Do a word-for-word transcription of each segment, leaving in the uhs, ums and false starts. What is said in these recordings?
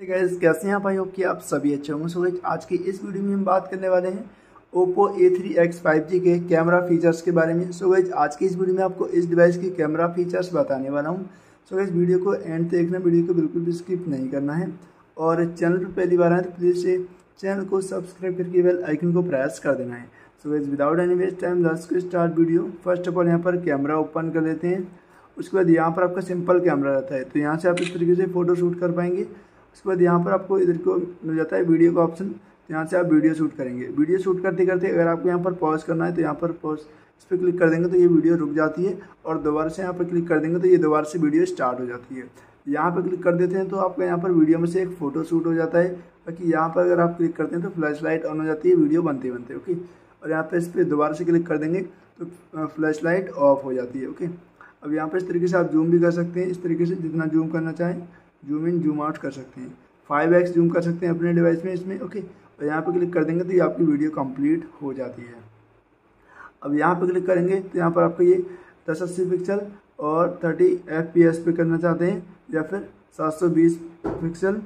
Hey guys, कैसे हैं आप? आई होप कि आप सभी अच्छे होंगे। सो गाइस, आज की इस वीडियो में हम बात करने वाले हैं Oppo A three x five G के कैमरा फीचर्स के बारे में। सो गाइस, आज की इस वीडियो में आपको इस डिवाइस के कैमरा फीचर्स बताने वाला हूं। सो गाइस, वीडियो को एंड तक देखना, वीडियो को बिल्कुल भी स्किप नहीं करना है। और चैनल पर पहली बार आए तो प्लीज़ से चैनल को सब्सक्राइब करके बेल आइकन को प्रेस कर देना है। So guys, without any waste time let's get start video. First of all यहाँ पर कैमरा ओपन कर लेते हैं। उसके बाद यहाँ पर आपका सिंपल कैमरा रहता है, तो यहाँ से आप इस तरीके से फ़ोटो शूट कर पाएंगे। उसके बाद यहाँ पर आपको इधर को मिल जाता है वीडियो का ऑप्शन, तो यहाँ से आप वीडियो शूट करेंगे। वीडियो शूट करते करते अगर आपको यहाँ पर पॉज करना है तो यहाँ पर पॉज इस पर क्लिक कर देंगे तो ये वीडियो रुक जाती है, और दोबारा से यहाँ पर क्लिक कर देंगे तो ये दोबारा से वीडियो स्टार्ट हो जाती है। यहाँ पर क्लिक कर देते हैं तो आपका यहाँ पर वीडियो में से एक फ़ोटो शूट हो जाता है। बाकी यहाँ पर अगर आप क्लिक करते हैं तो फ्लैश लाइट ऑन हो जाती है वीडियो बनते बनते। ओके, और यहाँ पर इस पर दोबारा से क्लिक कर देंगे तो फ्लैश लाइट ऑफ हो जाती है। ओके, अब यहाँ पर इस तरीके से आप जूम भी कर सकते हैं, इस तरीके से जितना जूम करना चाहें, जूम इन जूम आउट कर सकते हैं। फाइव एक्स जूम कर सकते हैं अपने डिवाइस में इसमें। ओके, और यहाँ पर क्लिक कर देंगे तो ये आपकी वीडियो कंप्लीट हो जाती है। अब यहाँ पर क्लिक करेंगे तो यहाँ पर आपको ये दस अस्सी पिक्सल और तीस एफ पी एस पे करना चाहते हैं, या फिर सात सौ बीस पिक्सल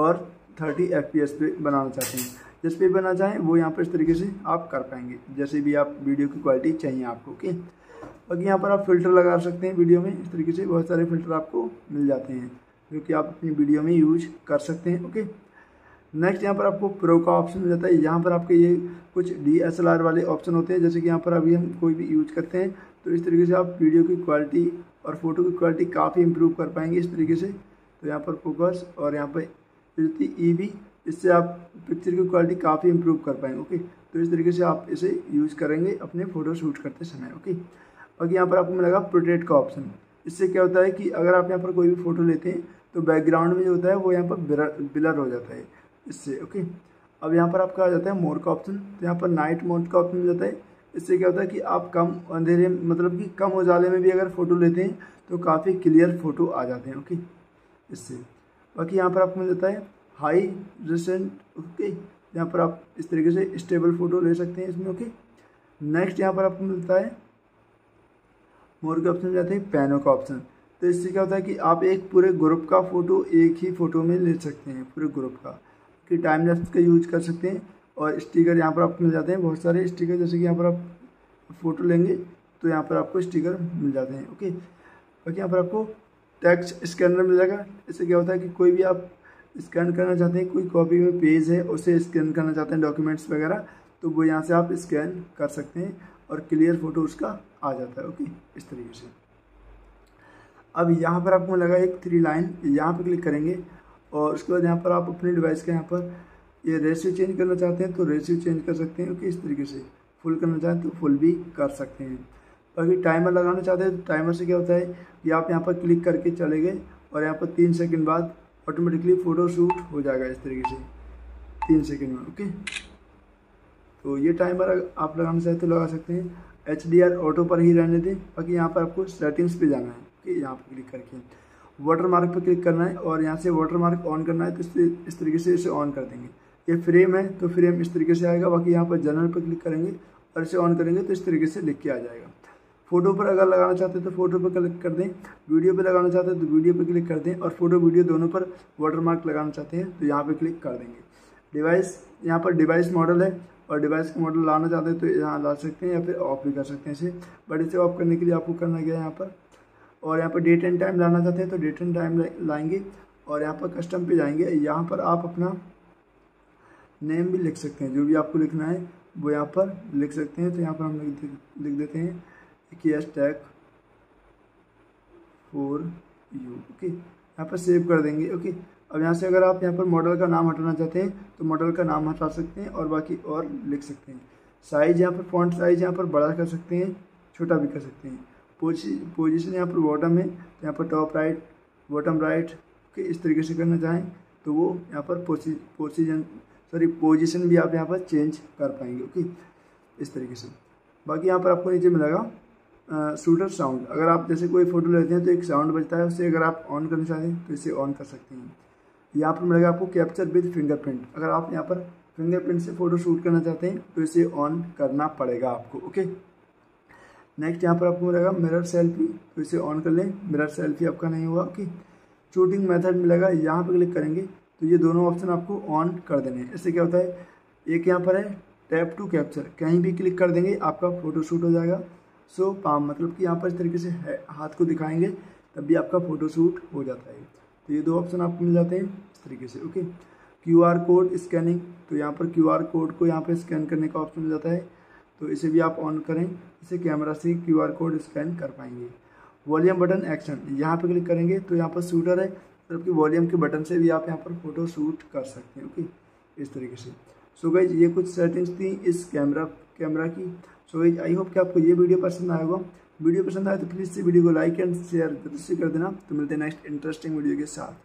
और तीस एफ पी एस पे बनाना चाहते हैं। जिस पे बनाना चाहें वो यहाँ पर इस तरीके से आप कर पाएंगे, जैसे भी आप वीडियो की क्वालिटी चाहिए आपको। ओके, बाकी यहाँ पर आप फिल्टर लगा सकते हैं वीडियो में, इस तरीके से बहुत सारे फिल्टर आपको मिल जाते हैं जो कि आप अपनी वीडियो में यूज कर सकते हैं। ओके, नेक्स्ट यहाँ पर आपको प्रो का ऑप्शन मिल जाता है। यहाँ पर आपके ये कुछ डी एस एल आर वाले ऑप्शन होते हैं, जैसे कि यहाँ पर अभी हम कोई भी यूज करते हैं तो इस तरीके से आप वीडियो की क्वालिटी और फोटो की क्वालिटी काफ़ी इंप्रूव कर पाएंगे इस तरीके से। तो यहाँ पर फोकस और यहाँ पर ई बी, इससे आप पिक्चर की क्वालिटी काफ़ी इंप्रूव कर पाएंगे। ओके, तो इस तरीके से आप इसे यूज़ करेंगे अपने फ़ोटो शूट करते समय। ओके, बाकी यहाँ पर आपको मिलेगा पोर्ट्रेट का ऑप्शन। इससे क्या होता है कि अगर आप यहाँ पर कोई भी फ़ोटो लेते हैं तो बैकग्राउंड में जो होता है वो यहाँ पर ब्लर हो जाता है इससे। ओके, अब यहाँ पर आपका आ जाता है मोड का ऑप्शन, तो यहाँ पर नाइट मोड का ऑप्शन मिल जाता है। इससे क्या होता है कि आप कम अंधेरे, मतलब कि कम उजाले में भी अगर फ़ोटो लेते हैं तो काफ़ी क्लियर फ़ोटो आ जाते हैं। ओके, इससे बाकी यहाँ पर आपको मिल जाता है हाई रिसेंट। ओके, यहाँ पर आप इस तरीके से स्टेबल फ़ोटो ले सकते हैं इसमें। ओके, नेक्स्ट यहाँ पर आपको मिलता है मोर के ऑप्शन में जाते हैं पैनो का ऑप्शन। तो इससे क्या होता है कि आप एक पूरे ग्रुप का फ़ोटो एक ही फ़ोटो में ले सकते हैं, पूरे ग्रुप का, कि टाइम लैप्स का यूज कर सकते हैं। और स्टिकर यहाँ पर आपको मिल जाते हैं, बहुत सारे स्टिकर, जैसे कि यहाँ पर आप फ़ोटो लेंगे तो यहाँ पर आपको स्टिकर मिल जाते हैं। ओके, बाकी यहाँ पर आपको टेक्स्ट स्कैनर मिल जाएगा। इससे क्या होता है कि कोई भी आप स्कैन करना चाहते हैं, कोई कॉपी में पेज है उसे स्कैन करना चाहते हैं, डॉक्यूमेंट्स वगैरह, तो वो यहाँ से आप स्कैन कर सकते हैं और क्लियर फ़ोटो उसका आ जाता है। ओके, इस तरीके से। अब यहाँ पर आपको लगा एक थ्री लाइन, यहाँ पर क्लिक करेंगे और उसके बाद यहाँ पर आप अपने डिवाइस के यहाँ पर ये रेशियो चेंज करना चाहते हैं तो रेशियो चेंज कर सकते हैं। ओके, इस तरीके से फुल करना चाहें तो फुल भी कर सकते हैं। बाकी टाइमर लगाना चाहते हैं तो टाइमर से क्या होता है कि आप यहाँ पर क्लिक करके चले गए और यहाँ पर तीन सेकेंड बाद ऑटोमेटिकली फ़ोटो शूट हो जाएगा इस तरीके से, तीन सेकेंड में। ओके, तो ये टाइमर आप लगाना चाहते तो लगा सकते हैं। एच डी आर ऑटो पर ही रहने दें। बाकी यहाँ पर आपको सेटिंग्स पे जाना है। ओके, यहाँ पर क्लिक करके वाटर मार्क पर क्लिक करना है और यहाँ से वाटर मार्क ऑन करना है, तो इस तरीके से इसे ऑन कर देंगे। ये फ्रेम है तो फ्रेम इस तरीके से आएगा। बाकी यहाँ पर जनरल पर क्लिक करेंगे और इसे ऑन करेंगे तो इस तरीके से लिख के आ जाएगा। फ़ोटो पर अगर लगाना चाहते हैं तो फ़ोटो पर क्लिक कर दें, वीडियो पर लगाना चाहते हैं तो वीडियो पर क्लिक कर दें, और फोटो वीडियो दोनों पर वाटर मार्क लगाना चाहते हैं तो यहाँ पर क्लिक कर देंगे। डिवाइस, यहाँ पर डिवाइस मॉडल है और डिवाइस का मॉडल लाना चाहते हैं तो यहाँ ला सकते हैं या फिर ऑफ भी कर सकते हैं इसे। बट इसे ऑफ करने के लिए आपको करना क्या है यहाँ पर, और यहाँ पर डेट एंड टाइम लाना चाहते हैं तो डेट एंड टाइम लाएंगे और यहाँ पर कस्टम पे जाएंगे। यहाँ पर आप अपना नेम भी लिख सकते हैं, जो भी आपको लिखना है वो यहाँ पर लिख सकते हैं। तो यहाँ पर हम लिख लिख देते हैं एक्सटेक फोर यू। ओके, यहाँ पर सेव कर देंगे। ओके, अब यहाँ से अगर आप यहाँ पर मॉडल का नाम हटाना चाहते हैं तो मॉडल का नाम हटा सकते हैं और बाकी और लिख सकते हैं। साइज़ यहाँ पर, फॉन्ट साइज़ यहाँ पर बड़ा कर सकते हैं, छोटा भी कर सकते हैं। पोजीशन यहाँ पर बॉटम है तो यहाँ पर टॉप राइट, बॉटम राइट के इस तरीके से करना चाहें तो वो यहाँ पर पोजीशन सॉरी पोजीशन भी आप यहाँ पर चेंज कर पाएंगे। ओके, इस तरीके से। बाकी यहाँ पर आपको नीचे मिलेगा शूटर साउंड। अगर आप जैसे कोई फ़ोटो लेते हैं तो एक साउंड बजता है, उसे अगर आप ऑन करना चाहते हैं तो इसे ऑन कर सकते हैं। यहाँ पर मिलेगा आपको कैप्चर विद फिंगरप्रिंट। अगर आप यहाँ पर फिंगरप्रिंट से फ़ोटो शूट करना चाहते हैं तो इसे ऑन करना पड़ेगा आपको। ओके, नेक्स्ट यहाँ पर आपको मिलेगा मिरर सेल्फी, तो इसे ऑन कर लें। मिरर सेल्फी आपका नहीं हुआ। ओके, शूटिंग मेथड मिलेगा, यहाँ पर क्लिक करेंगे तो तो ये दोनों ऑप्शन आपको ऑन कर देने हैं। इससे क्या होता है, एक यहाँ पर है टैप टू कैप्चर, कहीं भी क्लिक कर देंगे आपका फ़ोटो शूट हो जाएगा। सो पाम मतलब कि यहाँ पर इस तरीके से हाथ को दिखाएंगे तब भी आपका फ़ोटो शूट हो जाता है। तो ये दो ऑप्शन आपको मिल जाते हैं इस तरीके से। Okay, Q R code scanning, तो यहाँ पर क्यू आर कोड को यहाँ पर स्कैन करने का ऑप्शन मिल जाता है, तो इसे भी आप ऑन करें। इसे कैमरा से क्यू आर कोड स्कैन कर पाएंगे। वॉल्यूम बटन एक्शन, यहाँ पर क्लिक करेंगे तो यहाँ पर शूटर है, जबकि वॉल्यूम के बटन से भी आप यहाँ पर फोटो शूट कर सकते हैं। ओके, इस तरीके से। सो गाइज, ये कुछ सेटिंग्स थी इस कैमरा कैमरा की। सो गाइज, आई होप कि आपको ये वीडियो पसंद आया होगा। वीडियो पसंद आए तो प्लीज़ से वीडियो को लाइक एंड शेयर जरूर से कर देना। तो मिलते हैं नेक्स्ट इंटरेस्टिंग वीडियो के साथ।